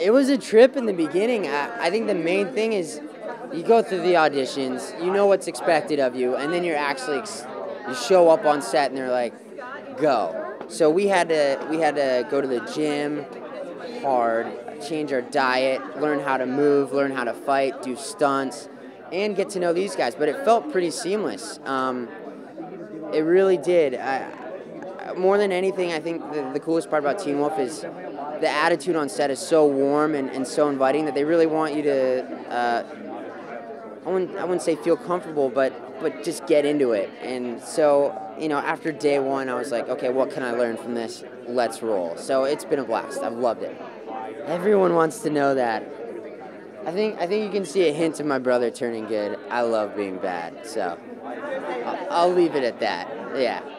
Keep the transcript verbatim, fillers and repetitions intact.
It was a trip in the beginning. I, I think the main thing is you go through the auditions, you know what's expected of you, and then you're actually ex you show up on set and they're like, go. So we had to we had to go to the gym hard, change our diet, learn how to move, learn how to fight, do stunts, and get to know these guys. But it felt pretty seamless. Um, it really did. I, more than anything, I think the, the coolest part about Teen Wolf is the attitude on set is so warm and, and so inviting that they really want you to, uh, I, wouldn't, I wouldn't say feel comfortable, but, but just get into it. And so, you know, after day one, I was like, okay, what can I learn from this? Let's roll. So it's been a blast. I've loved it. Everyone wants to know that. I think I think you can see a hint of my brother turning good. I love being bad, so I'll, I'll leave it at that. Yeah.